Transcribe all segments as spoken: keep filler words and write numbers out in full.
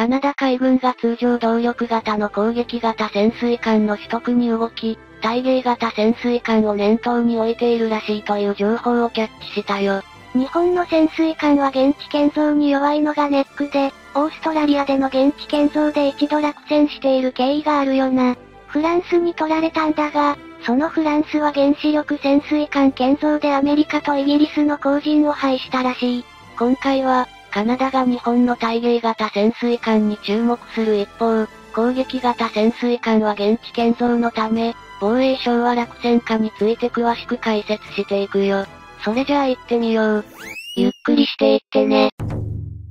カナダ海軍が通常動力型の攻撃型潜水艦の取得に動き、たいげい型潜水艦を念頭に置いているらしいという情報をキャッチしたよ。日本の潜水艦は現地建造に弱いのがネックで、オーストラリアでの現地建造で一度落選している経緯があるよな。フランスに取られたんだが、そのフランスは原子力潜水艦建造でアメリカとイギリスの後陣を排したらしい。今回は、カナダが日本のたいげい型潜水艦に注目する一方、攻撃型潜水艦は現地建造のため、防衛省は落選下について詳しく解説していくよ。それじゃあ行ってみよう。ゆっくりしていってね。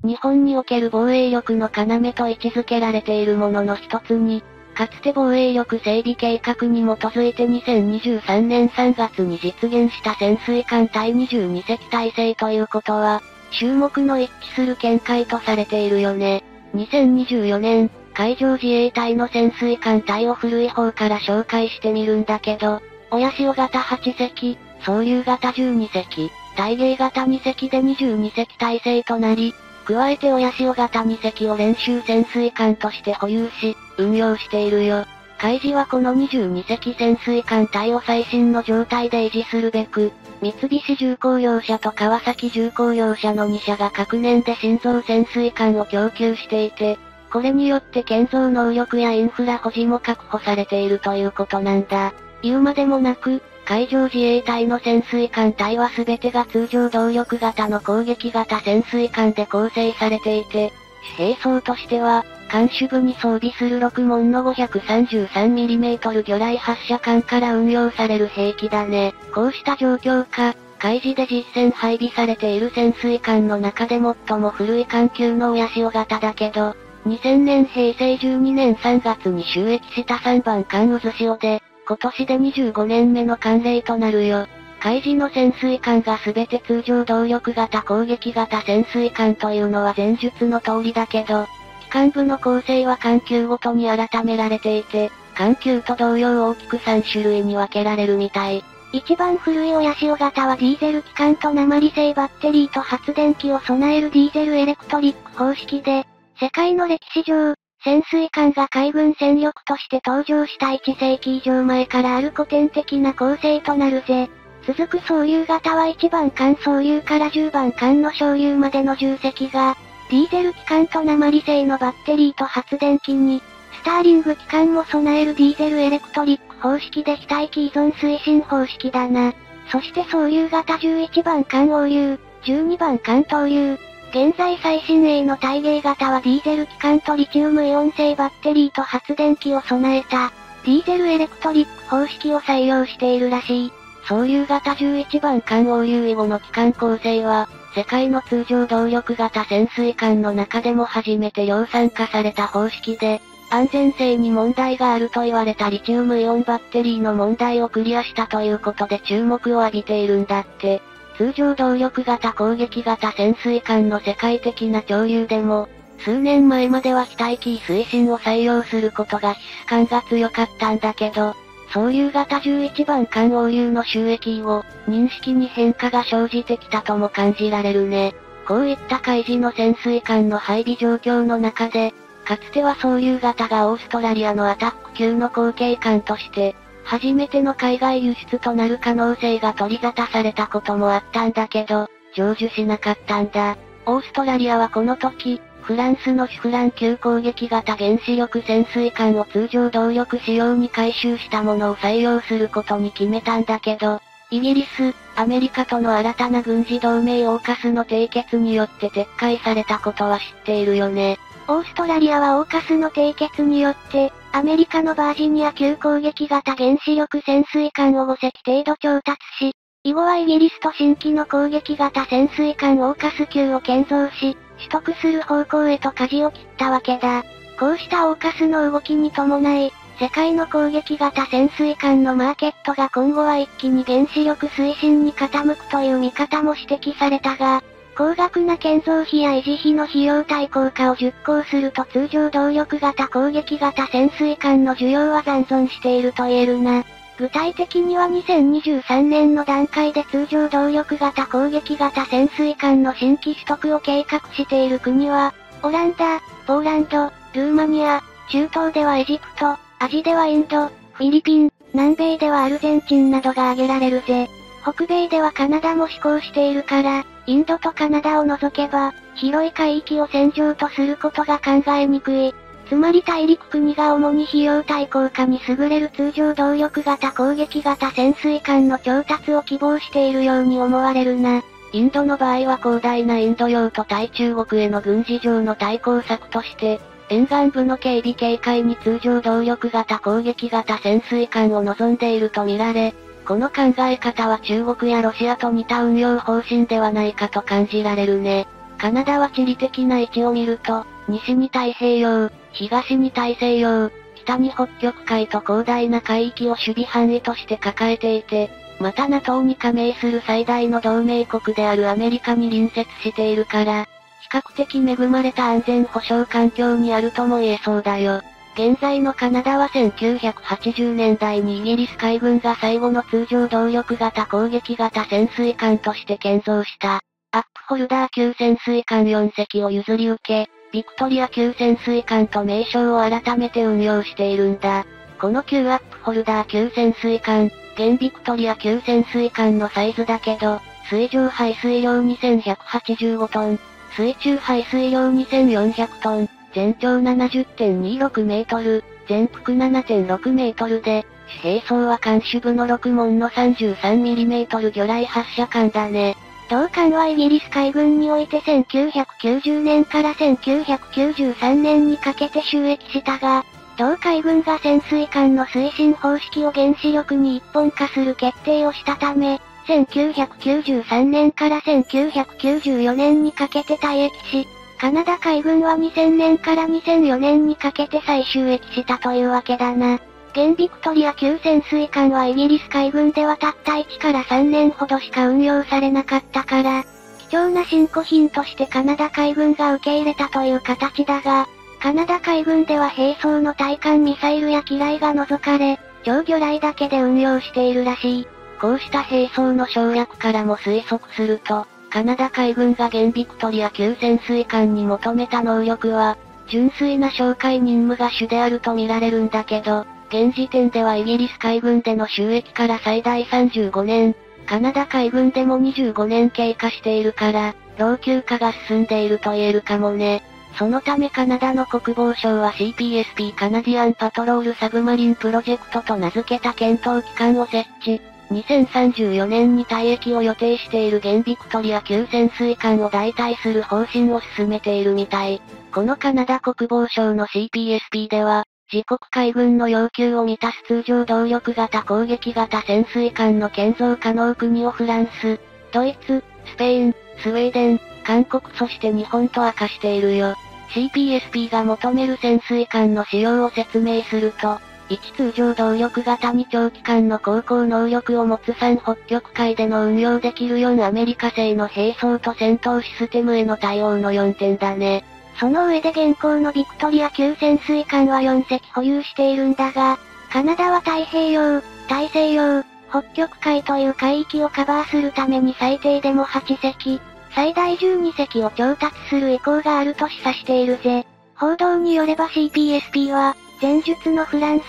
日本における防衛力の要と位置づけられているものの一つに、かつて防衛力整備計画に基づいてにせんにじゅうさんねんさんがつに実現した潜水艦隊にじゅうにせき体制ということは、注目の一致する見解とされているよね。にせんにじゅうよねん、海上自衛隊の潜水艦隊を古い方から紹介してみるんだけど、親潮型はちせき、総流型じゅうにせき、たいげい型にせきでにじゅうにせき体制となり、加えて親潮型にせきを練習潜水艦として保有し、運用しているよ。海自はこのにじゅうにせき潜水艦隊を最新の状態で維持するべく、三菱重工業者と川崎重工業者のにしゃが各年で新造潜水艦を供給していて、これによって建造能力やインフラ保持も確保されているということなんだ。言うまでもなく、海上自衛隊の潜水艦隊は全てが通常動力型の攻撃型潜水艦で構成されていて、兵装としては、艦首部に装備するろくもんの ごひゃくさんじゅうさんミリメートル 魚雷発射管から運用される兵器だね。こうした状況下、海自で実戦配備されている潜水艦の中で最も古い艦級の親潮型だけど、にせんねんへいせいじゅうにねんさんがつに就役したさんばんかん渦潮で、今年でにじゅうごねんめの慣例となるよ。海自の潜水艦が全て通常動力型攻撃型潜水艦というのは前述の通りだけど、機関部の構成は艦級ごとに改められていて、艦級と同様大きくさんしゅるいに分けられるみたい。一番古い親潮型はディーゼル機関と鉛製バッテリーと発電機を備えるディーゼルエレクトリック方式で、世界の歴史上、潜水艦が海軍戦力として登場したいっせいき以上前からある古典的な構成となるぜ。続く総流型はいちばんかん総流からじゅうばんかんの小流までのじゅっせきが、ディーゼル機関と鉛製のバッテリーと発電機に、スターリング機関も備えるディーゼルエレクトリック方式で非待機依存推進方式だな。そして総流型じゅういちばんかん応流、じゅうにばんかん投流。現在最新鋭のたいげい型はディーゼル機関とリチウムイオン製バッテリーと発電機を備えた、ディーゼルエレクトリック方式を採用しているらしい。総流型じゅういちばんかん応流以後の機関構成は、世界の通常動力型潜水艦の中でも初めて量産化された方式で、安全性に問題があると言われたリチウムイオンバッテリーの問題をクリアしたということで注目を浴びているんだって。通常動力型攻撃型潜水艦の世界的な潮流でも、数年前までは非待機推進を採用することが必須感が強かったんだけど、総流型じゅういちばんかん応流の収益を認識に変化が生じてきたとも感じられるね。こういった海自の潜水艦の配備状況の中で、かつては総流型がオーストラリアのアタック級の後継艦として、初めての海外輸出となる可能性が取り沙汰されたこともあったんだけど、成就しなかったんだ。オーストラリアはこの時、フランスのシュフラン級攻撃型原子力潜水艦を通常動力仕様に改修したものを採用することに決めたんだけど、イギリス、アメリカとの新たな軍事同盟オーカスの締結によって撤回されたことは知っているよね。オーストラリアはオーカスの締結によって、アメリカのバージニア級攻撃型原子力潜水艦をごせき程度調達し、以後はイギリスと新規の攻撃型潜水艦オーカス級を建造し、取得する方向へと舵を切ったわけだ。こうしたオーカスの動きに伴い、世界の攻撃型潜水艦のマーケットが今後は一気に原子力推進に傾くという見方も指摘されたが、高額な建造費や維持費の費用対効果を熟考すると通常動力型攻撃型潜水艦の需要は残存していると言えるな。具体的にはにせんにじゅうさんねんの段階で通常動力型攻撃型潜水艦の新規取得を計画している国は、オランダ、ポーランド、ルーマニア、中東ではエジプト、アジではインド、フィリピン、南米ではアルゼンチンなどが挙げられるぜ。北米ではカナダも施行しているから、インドとカナダを除けば、広い海域を戦場とすることが考えにくい。つまり大陸国が主に費用対効果に優れる通常動力型攻撃型潜水艦の調達を希望しているように思われるな。インドの場合は広大なインド洋と対中国への軍事上の対抗策として、沿岸部の警備警戒に通常動力型攻撃型潜水艦を望んでいると見られ、この考え方は中国やロシアと似た運用方針ではないかと感じられるね。カナダは地理的な位置を見ると、西に太平洋、東に大西洋、北に北極海と広大な海域を守備範囲として抱えていて、また ナトー に加盟する最大の同盟国であるアメリカに隣接しているから、比較的恵まれた安全保障環境にあるとも言えそうだよ。現在のカナダはせんきゅうひゃくはちじゅうねんだいにイギリス海軍が最後の通常動力型攻撃型潜水艦として建造した、アップホルダー級潜水艦よんせきを譲り受け、ビクトリア級潜水艦と名称を改めて運用しているんだ。この旧アップホルダー級潜水艦、現ビクトリア級潜水艦のサイズだけど、水上排水量にせんひゃくはちじゅうごトン、水中排水量にせんよんひゃくトン、全長 ななじゅってんにーろくメートル、全幅 ななてんろくメートルで、主兵装は艦首部のろくもんの さんじゅうさんミリメートル 魚雷発射艦だね。同艦はイギリス海軍においてせんきゅうひゃくきゅうじゅうねんからせんきゅうひゃくきゅうじゅうさんねんにかけて収益したが、同海軍が潜水艦の推進方式を原子力に一本化する決定をしたため、せんきゅうひゃくきゅうじゅうさんねんからせんきゅうひゃくきゅうじゅうよねんにかけて退役し、カナダ海軍はにせんねんからにせんよねんにかけて再収益したというわけだな。現ビクトリア級潜水艦はイギリス海軍ではたったいちからさんねんほどしか運用されなかったから、貴重な新古品としてカナダ海軍が受け入れたという形だが、カナダ海軍では兵装の対艦ミサイルや機雷が除かれ、超魚雷だけで運用しているらしい。こうした兵装の省略からも推測すると、カナダ海軍が現ビクトリア級潜水艦に求めた能力は、純粋な哨戒任務が主であると見られるんだけど、現時点ではイギリス海軍での収益から最大さんじゅうごねん、カナダ海軍でもにじゅうごねん経過しているから、老朽化が進んでいると言えるかもね。そのためカナダの国防省は シーピーエスピー カナディアンパトロールサブマリンプロジェクトと名付けた検討機関を設置、にせんさんじゅうよねんに退役を予定している現ビクトリア級潜水艦を代替する方針を進めているみたい。このカナダ国防省の シーピーエスピー では、自国海軍の要求を満たす通常動力型攻撃型潜水艦の建造可能国をフランス、ドイツ、スペイン、スウェーデン、韓国そして日本と明かしているよ。シーピーエスピー が求める潜水艦の使用を説明すると、いち通常動力型に長期間の航行能力を持つさん北極海での運用できるよんアメリカ製の兵装と戦闘システムへの対応のよんてんだね。その上で現行のビクトリア級潜水艦はよんせき保有しているんだが、カナダは太平洋、大西洋、北極海という海域をカバーするために最低でもはっせき、最大じゅうにせきを調達する意向があると示唆しているぜ。報道によれば シーピーエスピー は、前述のフランス、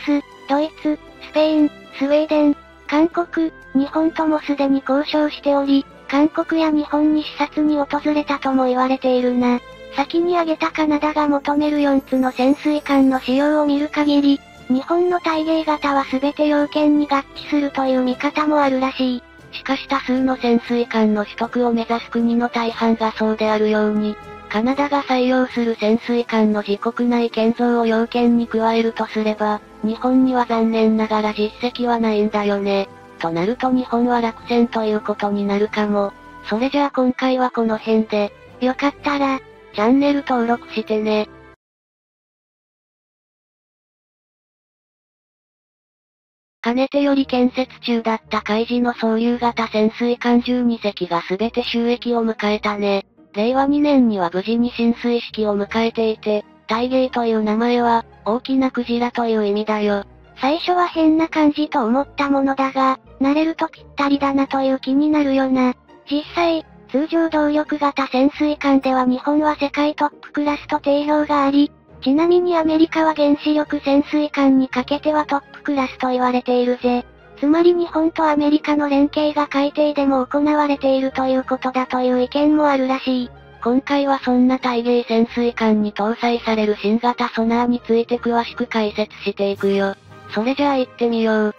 ドイツ、スペイン、スウェーデン、韓国、日本ともすでに交渉しており、韓国や日本に視察に訪れたとも言われているな。先に挙げたカナダが求めるよっつの潜水艦の使用を見る限り、日本のたいげい型は全て要件に合致するという見方もあるらしい。しかし多数の潜水艦の取得を目指す国の大半がそうであるように、カナダが採用する潜水艦の自国内建造を要件に加えるとすれば、日本には残念ながら実績はないんだよね。となると日本は落選ということになるかも。それじゃあ今回はこの辺で、よかったら、チャンネル登録してね。かねてより建設中だった海自のそういう型潜水艦じゅうにせきが全て収益を迎えたね。れいわにねんには無事に進水式を迎えていて、たいげいという名前は、大きなクジラという意味だよ。最初は変な感じと思ったものだが、慣れるとぴったりだなという気になるよな。実際、通常動力型潜水艦では日本は世界トップクラスと定評があり、ちなみにアメリカは原子力潜水艦にかけてはトップクラスと言われているぜ。つまり日本とアメリカの連携が海底でも行われているということだという意見もあるらしい。今回はそんなたいげい潜水艦に搭載される新型ソナーについて詳しく解説していくよ。それじゃあ行ってみよう。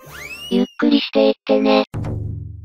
ゆっくりしていってね。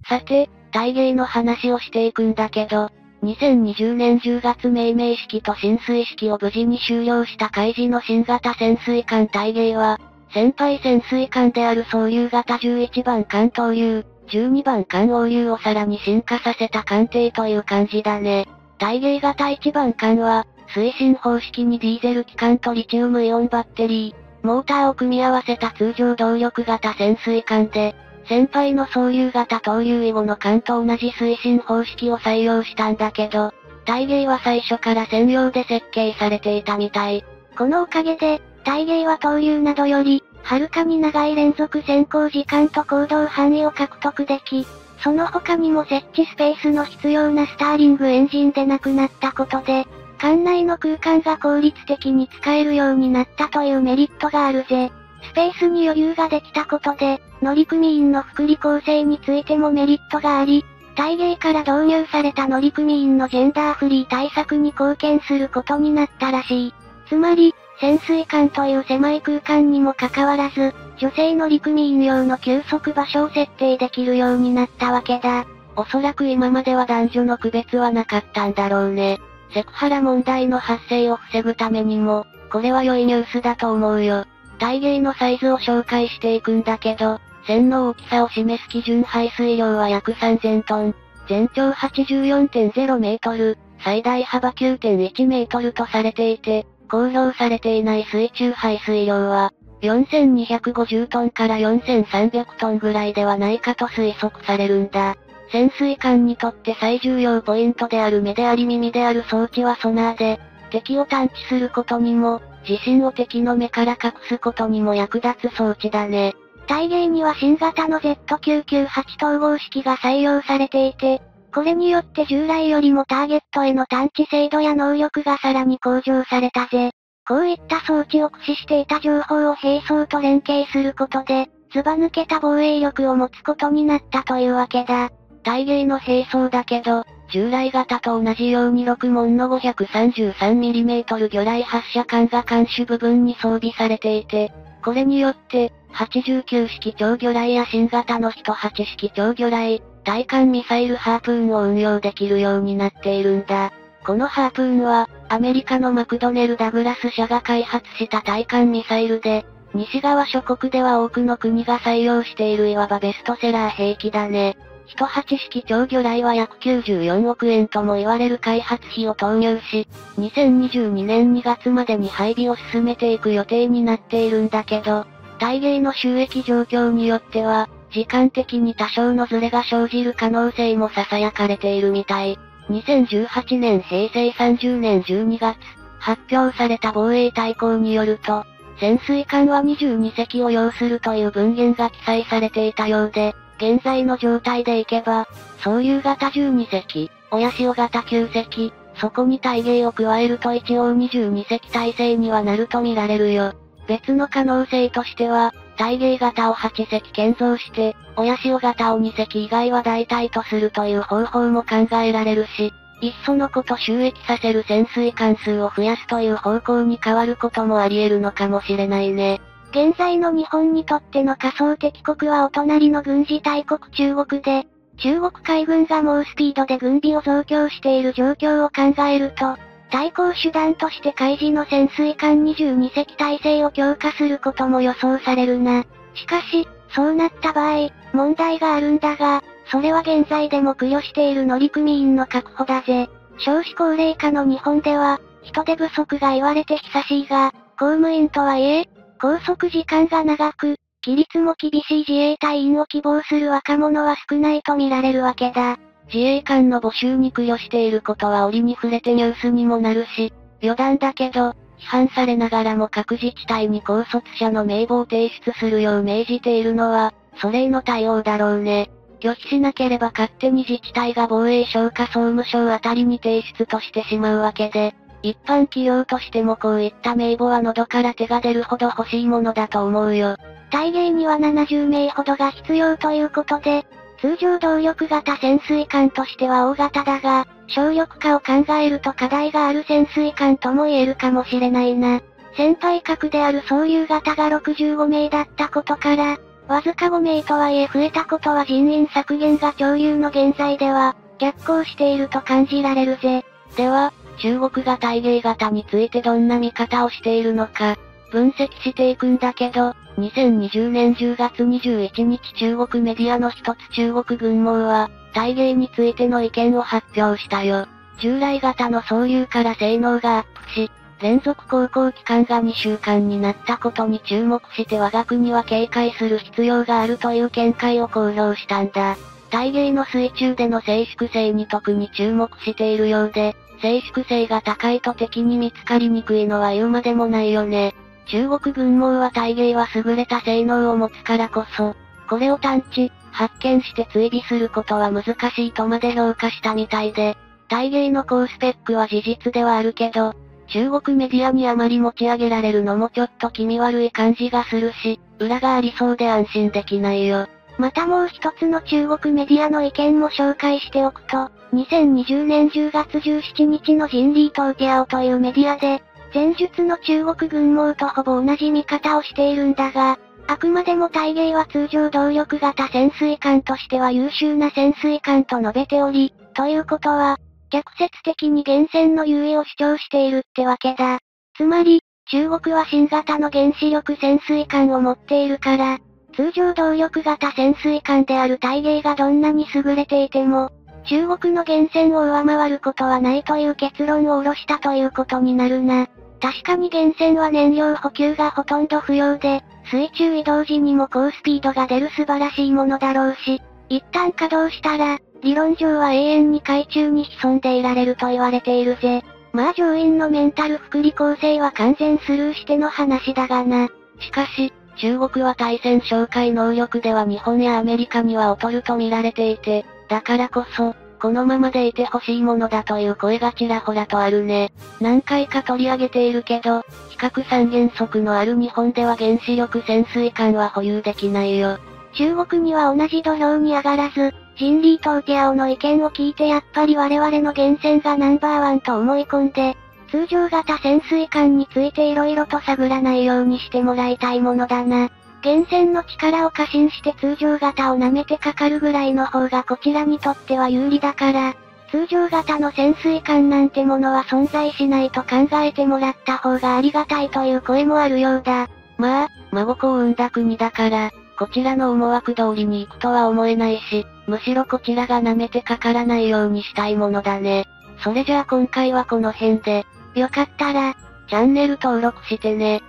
さて、たいげいの話をしていくんだけど、にせんにじゅうねんじゅうがつ命名式と進水式を無事に終了した海自の新型潜水艦たいげいは、先輩潜水艦である双竜型じゅういちばん艦東竜、じゅうにばん艦王竜をさらに進化させた艦艇という感じだね。たいげい型いちばん艦は、推進方式にディーゼル機関とリチウムイオンバッテリー、モーターを組み合わせた通常動力型潜水艦で、先輩の双竜型東竜以後の艦と同じ推進方式を採用したんだけど、たいげいは最初から専用で設計されていたみたい。このおかげで、たいげいは東竜などより、はるかに長い連続潜航時間と行動範囲を獲得でき、その他にも設置スペースの必要なスターリングエンジンでなくなったことで、艦内の空間が効率的に使えるようになったというメリットがあるぜ。スペースに余裕ができたことで、乗組員の福利構成についてもメリットがあり、たいげいから導入された乗組員のジェンダーフリー対策に貢献することになったらしい。つまり、潜水艦という狭い空間にもかかわらず、女性の乗組員用の休息場所を設定できるようになったわけだ。おそらく今までは男女の区別はなかったんだろうね。セクハラ問題の発生を防ぐためにも、これは良いニュースだと思うよ。たいげいのサイズを紹介していくんだけど、船の大きさを示す基準排水量は約さんぜんトン、全長 はちじゅうよんてんゼロメートル、最大幅 きゅうてんいちメートルとされていて、公表されていない水中排水量は、よんせんにひゃくごじゅうトンからよんせんさんびゃくトンぐらいではないかと推測されるんだ。潜水艦にとって最重要ポイントである目であり耳である装置はソナーで、敵を探知することにも、自身を敵の目から隠すことにも役立つ装置だね。たいげいには新型の ゼットきゅうきゅうはち 統合式が採用されていて、これによって従来よりもターゲットへの探知精度や能力がさらに向上されたぜ。こういった装置を駆使していた情報を兵装と連携することで、ずば抜けた防衛力を持つことになったというわけだ。たいげいの兵装だけど、従来型と同じようにろくもんの ごひゃくさんじゅうさんミリメートル 魚雷発射管が艦首部分に装備されていて、これによって、はちじゅうきゅうしき超魚雷や新型のひとはちしき超魚雷、対艦ミサイルハープーンを運用できるようになっているんだ。このハープーンは、アメリカのマクドネル・ダグラス社が開発した対艦ミサイルで、西側諸国では多くの国が採用しているいわばベストセラー兵器だね。ひとはちしき超魚雷は約きゅうじゅうよんおくえんとも言われる開発費を投入し、にせんにじゅうにねんにがつまでに配備を進めていく予定になっているんだけど、たいげいの収益状況によっては、時間的に多少のズレが生じる可能性も囁かれているみたい。にせんじゅうはちねんへいせいさんじゅうねんじゅうにがつ、発表された防衛大綱によると、潜水艦はにじゅうにせきを要するという文言が記載されていたようで、現在の状態でいけば、双竜型じゅうにせき、親潮型きゅうせき、そこにたいげいを加えると一応にじゅうにせき体制にはなると見られるよ。別の可能性としては、たいげい型をはっせき建造して、親潮型をにせき以外は代替とするという方法も考えられるし、いっそのこと収益させる潜水艦数を増やすという方向に変わることもあり得るのかもしれないね。現在の日本にとっての仮想敵国はお隣の軍事大国中国で、中国海軍が猛スピードで軍備を増強している状況を考えると、対抗手段として海自の潜水艦にじゅうにせき体制を強化することも予想されるな。しかし、そうなった場合、問題があるんだが、それは現在でも苦慮している乗組員の確保だぜ。少子高齢化の日本では、人手不足が言われて久しいが、公務員とはいえ、拘束時間が長く、規律も厳しい自衛隊員を希望する若者は少ないと見られるわけだ。自衛官の募集に苦慮していることは折に触れてニュースにもなるし、余談だけど、批判されながらも各自治体に高卒者の名簿を提出するよう命じているのは、それへの対応だろうね。拒否しなければ勝手に自治体が防衛省か総務省あたりに提出としてしまうわけで、一般企業としてもこういった名簿は喉から手が出るほど欲しいものだと思うよ。大芸にはななじゅうめいほどが必要ということで、通常動力型潜水艦としては大型だが、省力化を考えると課題がある潜水艦とも言えるかもしれないな。先輩格である総流型がろくじゅうごめいだったことから、わずかごめいとはいえ増えたことは人員削減が潮流の現在では、逆行していると感じられるぜ。では、中国がたいげい型についてどんな見方をしているのか、分析していくんだけど、にせんにじゅうねんじゅうがつにじゅういちにち中国メディアの一つ中国軍網は、たいげいについての意見を発表したよ。従来型の総流から性能がアップし、連続航行期間がにしゅうかんになったことに注目して我が国は警戒する必要があるという見解を公表したんだ。たいげいの水中での静粛性に特に注目しているようで、静粛性が高いと敵に見つかりにくいのは言うまでもないよね。中国軍網はたいげいは優れた性能を持つからこそ、これを探知、発見して追尾することは難しいとまで評価したみたいで、たいげいの高スペックは事実ではあるけど、中国メディアにあまり持ち上げられるのもちょっと気味悪い感じがするし、裏がありそうで安心できないよ。またもう一つの中国メディアの意見も紹介しておくと、にせんにじゅうねんじゅうがつじゅうしちにちの人類統計青というメディアで、前述の中国軍網とほぼ同じ見方をしているんだが、あくまでもたいげいは通常動力型潜水艦としては優秀な潜水艦と述べており、ということは、逆説的に原潜の優位を主張しているってわけだ。つまり、中国は新型の原子力潜水艦を持っているから、通常動力型潜水艦であるたいげいがどんなに優れていても、中国の原潜を上回ることはないという結論を下ろしたということになるな。確かに原潜は燃料補給がほとんど不要で、水中移動時にも高スピードが出る素晴らしいものだろうし、一旦稼働したら、理論上は永遠に海中に潜んでいられると言われているぜ。まあ乗員のメンタル福利構成は完全スルーしての話だがな。しかし、中国は対戦哨戒能力では日本やアメリカには劣ると見られていて、だからこそ、このままでいてほしいものだという声がちらほらとあるね。何回か取り上げているけど、非核三原則のある日本では原子力潜水艦は保有できないよ。中国には同じ土俵に上がらず、人類統計青の意見を聞いてやっぱり我々の原潜がナンバーワンと思い込んで、通常型潜水艦について色々と探らないようにしてもらいたいものだな。原潜の力を過信して通常型を舐めてかかるぐらいの方がこちらにとっては有利だから、通常型の潜水艦なんてものは存在しないと考えてもらった方がありがたいという声もあるようだ。まあ、真心を生んだ国だから、こちらの思惑通りに行くとは思えないし、むしろこちらが舐めてかからないようにしたいものだね。それじゃあ今回はこの辺で、よかったら、チャンネル登録してね。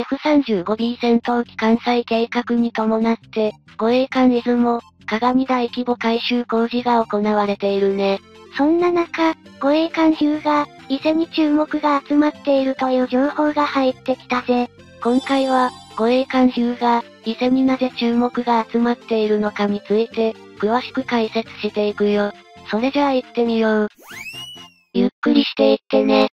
エフさんじゅうごビー 戦闘機艦載計画に伴って、護衛艦出雲、加賀に大規模改修工事が行われているね。そんな中、護衛艦ヒューが、伊勢に注目が集まっているという情報が入ってきたぜ。今回は、護衛艦ヒューが、伊勢になぜ注目が集まっているのかについて、詳しく解説していくよ。それじゃあ行ってみよう。ゆっくりしていってね。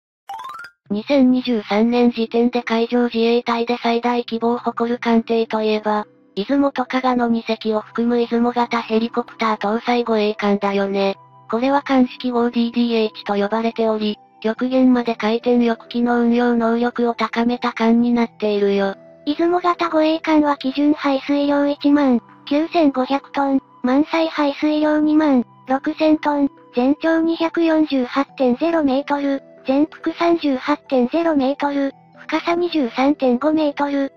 にせんにじゅうさんねん時点で海上自衛隊で最大規模を誇る艦艇といえば、出雲と加賀のにせきを含む出雲型ヘリコプター搭載護衛艦だよね。これは艦式号 ディーディーエイチ と呼ばれており、極限まで回転翼機の運用能力を高めた艦になっているよ。出雲型護衛艦は基準排水量いちまんきゅうせんごひゃくトン、満載排水量にまんろくせんトン、全長 にひゃくよんじゅうはちてんゼロメートル、全幅 さんじゅうはちてんゼロメートル、深さ にじゅうさんてんごメートル、喫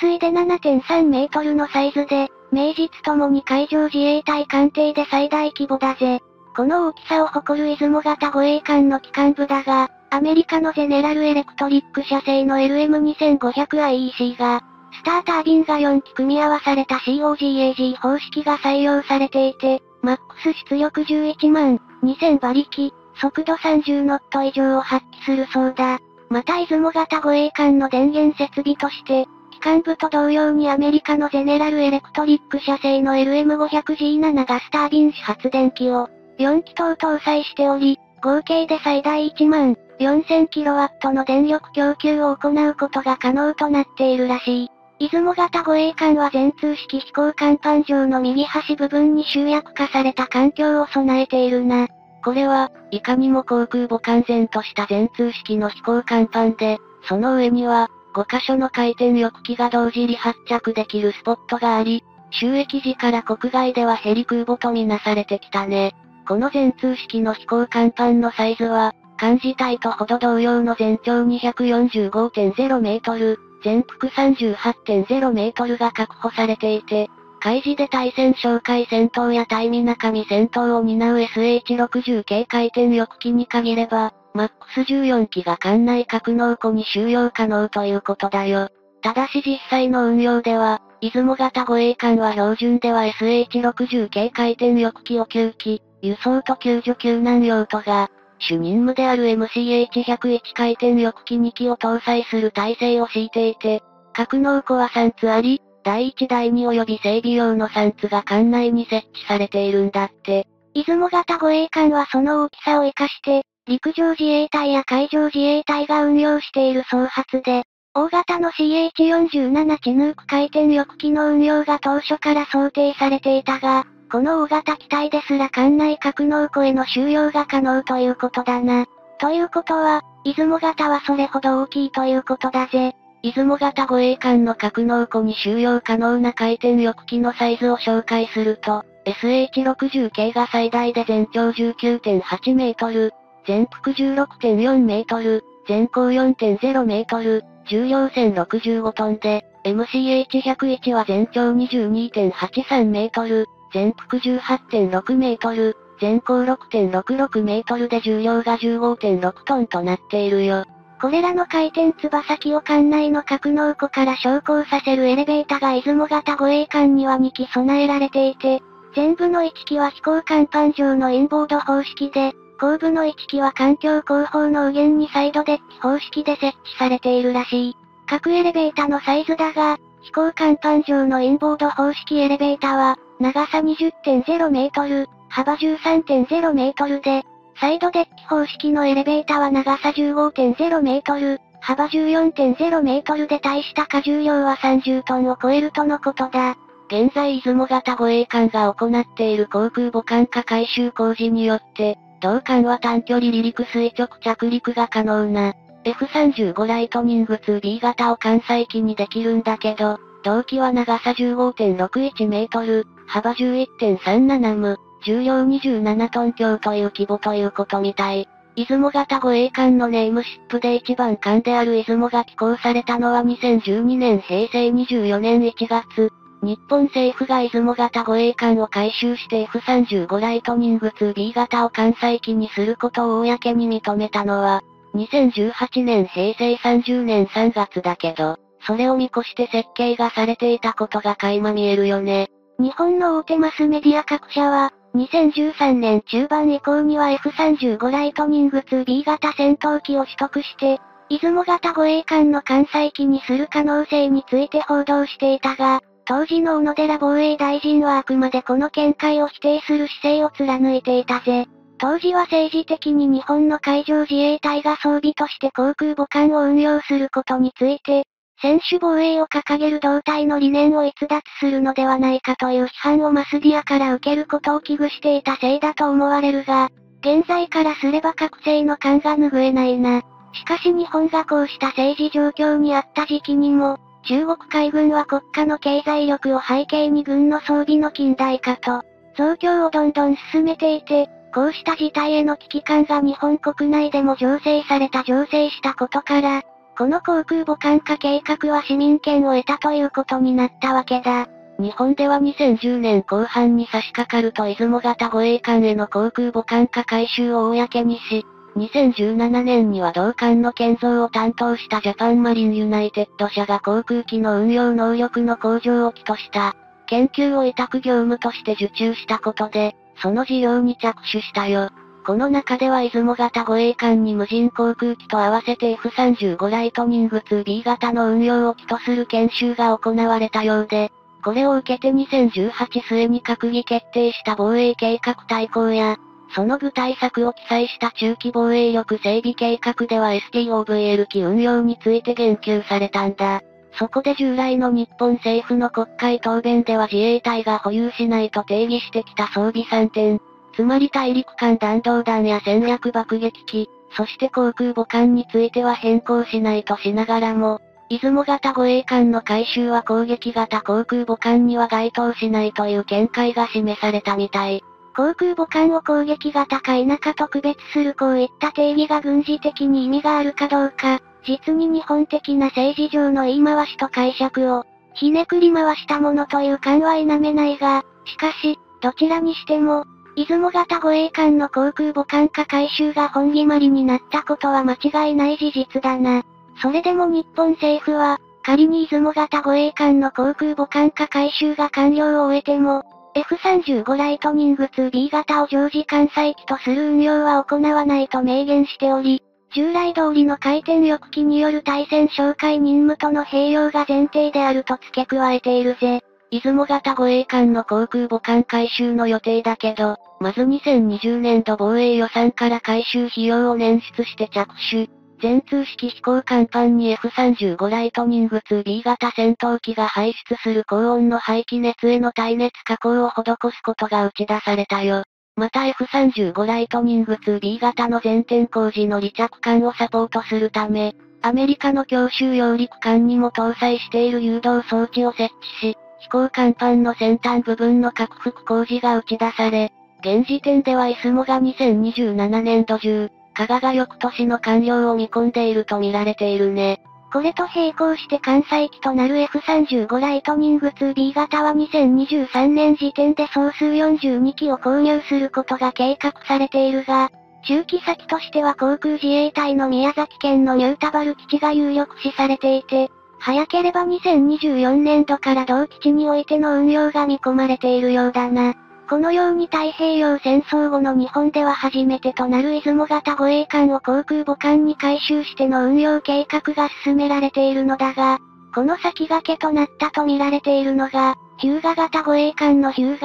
水で ななてんさんメートルのサイズで、名実ともに海上自衛隊艦艇で最大規模だぜ。この大きさを誇る出雲型護衛艦の機関部だが、アメリカのゼネラルエレクトリック社製の エルエムにせんごひゃくアイイーシー が、スタータービンがよんき組み合わされた シーオーガグ 方式が採用されていて、マックス出力じゅういちまんにせんばりき、速度さんじゅうノット以上を発揮するそうだ。また出雲型護衛艦の電源設備として、機幹部と同様にアメリカのゼネラルエレクトリック社製の エルエムごひゃくジーセブン ガスタービン始発電機をよんきとう搭載しており、合計で最大いちまんよんせんキロワット の電力供給を行うことが可能となっているらしい。出雲型護衛艦は全通式飛行甲板上の右端部分に集約化された環境を備えているな。これは、いかにも航空母艦然とした全通式の飛行甲板で、その上には、ごかしょの回転翼機が同時に発着できるスポットがあり、就役時から国外ではヘリ空母とみなされてきたね。この全通式の飛行甲板のサイズは、艦自体とほど同様の全長 にひゃくよんじゅうごてんゼロメートル、全幅 さんじゅうはちてんゼロメートルが確保されていて、海自で対戦哨戒戦闘や対水上戦闘を担う エスエイチろくじゅうけい 回転翼機に限れば、マックスじゅうよんきが艦内格納庫に収容可能ということだよ。ただし実際の運用では、出雲型護衛艦は標準では エスエイチろくじゅうけい 回転翼機をきゅうき、輸送と救助救難用途が、主任務である エムシーエイチひゃくいち 回転翼機にきを搭載する体制を敷いていて、格納庫はみっつあり、だいいちだいに及び整備用のみっつが艦内に設置されているんだって。出雲型護衛艦はその大きさを活かして、陸上自衛隊や海上自衛隊が運用している総発で、大型の シーエイチよんじゅうなな チヌーク回転翼機の運用が当初から想定されていたが、この大型機体ですら艦内格納庫への収容が可能ということだな。ということは、出雲型はそれほど大きいということだぜ。出雲型護衛艦の格納庫に収容可能な回転翼機のサイズを紹介すると、エスエイチろくじゅう 系が最大で全長 じゅうきゅうてんはちメートル、全幅 じゅうろくてんよんメートル、全高 よんてんゼロメートル、重量 せんろくじゅうごトンで、エムシーエイチひゃくいち は全長 にじゅうにてんはちさんメートル、全幅 じゅうはちてんろくメートル、全高 ろくてんろくろくメートルで重量が じゅうごてんろくトンとなっているよ。これらの回転翼機を艦内の格納庫から昇降させるエレベータが出雲型護衛艦にはにき備えられていて、前部のいっきは飛行甲板上のインボード方式で、後部のいっきは環境後方の右舷にサイドデッキ方式で設置されているらしい。各エレベータのサイズだが、飛行甲板上のインボード方式エレベータは、長さ にじゅってんゼロメートル、幅 じゅうさんてんゼロメートルで、サイドデッキ方式のエレベータは長さ じゅうごてんゼロメートル、幅 じゅうよんてんゼロメートルで大した荷重量はさんじゅうトンを超えるとのことだ。現在出雲型護衛艦が行っている航空母艦化改修工事によって、同艦は短距離離陸垂直着陸が可能な エフさんじゅうご ライトニング ツービー 型を艦載機にできるんだけど、同機は長さ じゅうごてんろくいちメートル、幅 じゅういちてんさんななム、重量にじゅうななトン強という規模ということみたい。出雲型護衛艦のネームシップで一番艦である出雲が寄港されたのはにせんじゅうにねんへいせいにじゅうよねんいちがつ、日本政府が出雲型護衛艦を改修して エフさんじゅうご ライトニング ツービー 型を艦載機にすることを公に認めたのは、にせんじゅうはちねんへいせいさんじゅうねんさんがつだけど、それを見越して設計がされていたことが垣間見えるよね。日本の大手マスメディア各社は、にせんじゅうさんねん中盤以降には エフさんじゅうご ライトニング ツービー 型戦闘機を取得して、出雲型護衛艦の艦載機にする可能性について報道していたが、当時の小野寺防衛大臣はあくまでこの見解を否定する姿勢を貫いていたぜ。当時は政治的に日本の海上自衛隊が装備として航空母艦を運用することについて、専守防衛を掲げる同体の理念を逸脱するのではないかという批判をマスディアから受けることを危惧していたせいだと思われるが、現在からすれば覚醒の感が拭えないな。しかし日本がこうした政治状況にあった時期にも、中国海軍は国家の経済力を背景に軍の装備の近代化と、増強をどんどん進めていて、こうした事態への危機感が日本国内でも醸成された醸成したことから、この航空母艦化計画は市民権を得たということになったわけだ。日本ではにせんじゅうねんこう半に差し掛かると出雲型護衛艦への航空母艦化改修を公にし、にせんじゅうななねんには同艦の建造を担当したジャパンマリンユナイテッド社が航空機の運用能力の向上を期とした、研究を委託業務として受注したことで、その事業に着手したよ。この中では出雲型護衛艦に無人航空機と合わせて エフさんじゅうご ライトニング ツービー 型の運用を機とする研修が行われたようで、これを受けてにせんじゅうはち末に閣議決定した防衛計画大綱や、その具体策を記載した中期防衛力整備計画では エスティーオーブイエル 機運用について言及されたんだ。そこで従来の日本政府の国会答弁では自衛隊が保有しないと定義してきた装備さんてん、つまり大陸間弾道弾や戦略爆撃機、そして航空母艦については変更しないとしながらも、出雲型護衛艦の改修は攻撃型航空母艦には該当しないという見解が示されたみたい。航空母艦を攻撃型か否か特別するこういった定義が軍事的に意味があるかどうか、実に日本的な政治上の言い回しと解釈を、ひねくり回したものという感は否めないが、しかし、どちらにしても、出雲型護衛艦の航空母艦化改修が本決まりになったことは間違いない事実だな。それでも日本政府は、仮に出雲型護衛艦の航空母艦化改修が完了を終えても、エフさんじゅうご ライトニング ツービー 型を常時艦載機とする運用は行わないと明言しており、従来通りの回転翼機による対戦哨戒任務との併用が前提であると付け加えているぜ。出雲型護衛艦の航空母艦改修の予定だけど、まずにせんにじゅうねんど防衛予算から改修費用を捻出して着手。全通式飛行甲板に エフさんじゅうご ライトニング ツービー 型戦闘機が排出する高温の排気熱への耐熱加工を施すことが打ち出されたよ。また エフさんじゅうご ライトニング ツービー 型の前転工事の離着艦をサポートするため、アメリカの強襲揚陸艦にも搭載している誘導装置を設置し、飛行甲板の先端部分の拡幅工事が打ち出され、現時点では出雲がにせんにじゅうななねんど中、加賀が翌年の完了を見込んでいると見られているね。これと並行して艦載機となる エフさんじゅうご ライトニング ツービー 型はにせんにじゅうさんねん時点で総数よんじゅうにきを購入することが計画されているが、中期先としては航空自衛隊の宮崎県のニュータバル基地が有力視されていて、早ければにせんにじゅうよねんどから同基地においての運用が見込まれているようだな。このように太平洋戦争後の日本では初めてとなる出雲型護衛艦を航空母艦に改修しての運用計画が進められているのだが、この先駆けとなったと見られているのが、日向型護衛艦の日向、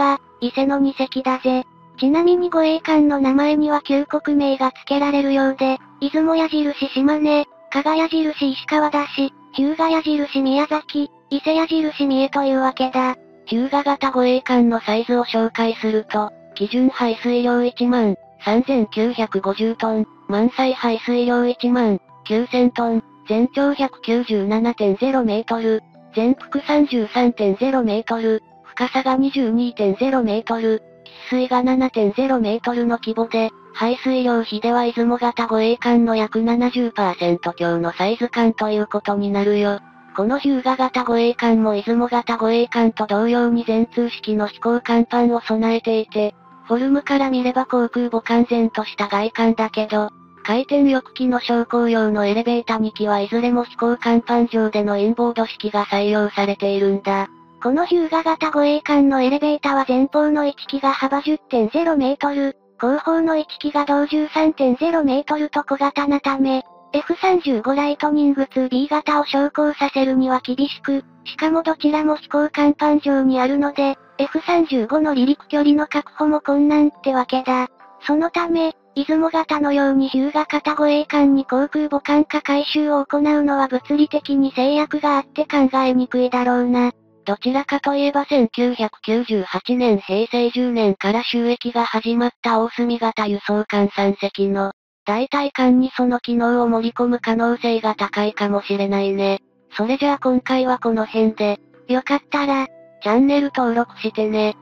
伊勢のにせきだぜ。ちなみに護衛艦の名前には旧国名が付けられるようで、出雲矢印島根、加賀矢印石川だし、日向矢印宮崎、伊勢矢印三重というわけだ。日向型護衛艦のサイズを紹介すると、基準排水量 いちまんさんぜんきゅうひゃくごじゅうトン、満載排水量 いちまんきゅうせんトン、全長 ひゃくきゅうじゅうななてんゼロメートル、全幅 さんじゅうさんてんゼロメートル、深さが にじゅうにてんゼロメートル、喫水が ななてんゼロメートルの規模で、排水量比では出雲型護衛艦の約 ななじゅっパーセント 強のサイズ感ということになるよ。この日向型護衛艦も出雲型護衛艦と同様に全通式の飛行甲板を備えていて、フォルムから見れば航空母艦然とした外観だけど、回転翼機の昇降用のエレベータにきはいずれも飛行甲板上でのインボード式が採用されているんだ。この日向型護衛艦のエレベータは前方のいち機が幅 じゅってんゼロメートル、後方のいち機が同 じゅうさんてんゼロメートルと小型なため、エフさんじゅうご ライトニング ツービー 型を昇降させるには厳しく、しかもどちらも飛行甲板上にあるので、エフさんじゅうご の離陸距離の確保も困難ってわけだ。そのため、出雲型のように日向型護衛艦に航空母艦化改修を行うのは物理的に制約があって考えにくいだろうな。どちらかといえばせんきゅうひゃくきゅうじゅうはちねんへいせいじゅうねんから収益が始まった大隅型輸送艦さんせきの、代替艦にその機能を盛り込む可能性が高いかもしれないね。それじゃあ今回はこの辺で、よかったら、チャンネル登録してね。